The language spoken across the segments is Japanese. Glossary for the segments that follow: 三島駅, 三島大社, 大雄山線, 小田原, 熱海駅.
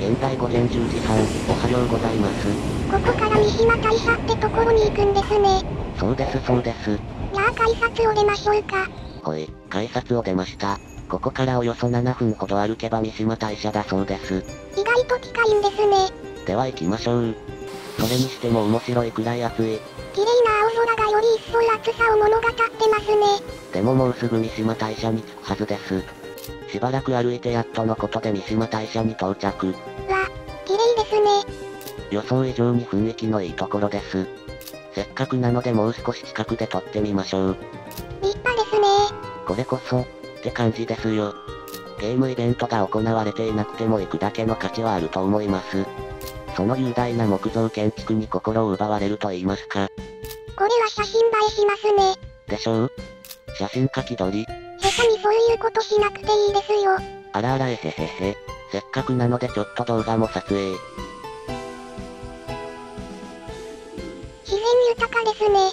現在午前10時半、おはようございます。ここから三島大社ってところに行くんですね。そうですそうです。じゃあ改札を出ましょうか。ほい、改札を出ました。ここからおよそ7分ほど歩けば三島大社だそうです。意外と近いんですね。では行きましょう。それにしても面白いくらい暑い。綺麗な青空がより一層暑さを物語ってますね。でももうすぐ三島大社に着くはずです。しばらく歩いてやっとのことで三島大社に到着。わ、綺麗ですね。予想以上に雰囲気のいいところです。せっかくなのでもう少し近くで撮ってみましょう。立派ですね。これこそ、って感じですよ。ゲームイベントが行われていなくても行くだけの価値はあると思います。その雄大な木造建築に心を奪われると言いますか。これは写真映えしますね。でしょう？写真家気取り。下手にそういうことしなくていいですよ。あらあらえへへへ。せっかくなのでちょっと動画も撮影。自然豊かですね。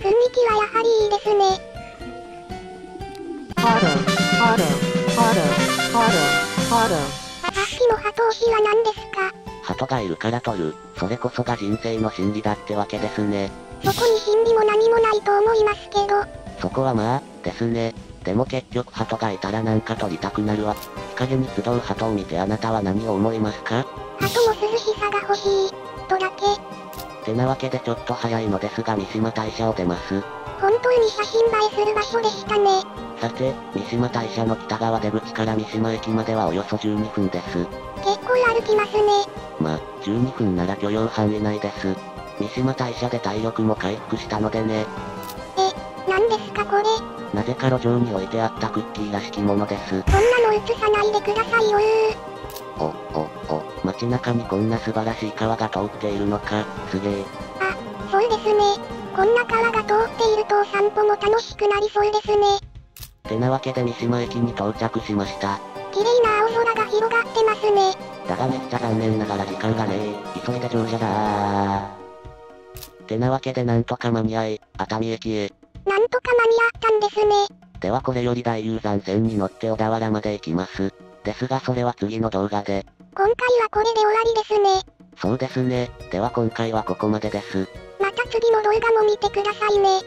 雰囲気はやはりいいですね。さっきの鳩推しは何ですか？鳩がいるから撮る。それこそが人生の真理だってわけですね。そこに真理も何もないと思いますけど。そこはまあ、ですね。でも結局鳩がいたらなんか撮りたくなるわ。日陰に集う鳩を見てあなたは何を思いますか？鳩も涼しさが欲しい、とだけ。ってなわけでちょっと早いのですが三島大社を出ます。本当に写真映えする場所でしたね。さて、三島大社の北側出口から三島駅まではおよそ12分です。結構歩きますね。ま、12分なら許容範囲内です。三島大社で体力も回復したのでね。え、なんですかこれ？なぜか路上に置いてあったクッキーらしきものです。そんなの映さないでくださいよー。お、街中にこんな素晴らしい川が通っているのか、すげえ。あ、そうですね。こんな川が通っているとお散歩も楽しくなりそうですね。てなわけで三島駅に到着しました。綺麗な青空が広がってますね。だがめっちゃ残念ながら時間がねえ。急いで乗車だー。てなわけでなんとか間に合い、熱海駅へ。なんとか間に合ったんですね。ではこれより大雄山線に乗って小田原まで行きます。ですがそれは次の動画で。今回はこれで終わりですね。そうですね。では今回はここまでです。また次の動画も見てくださいね。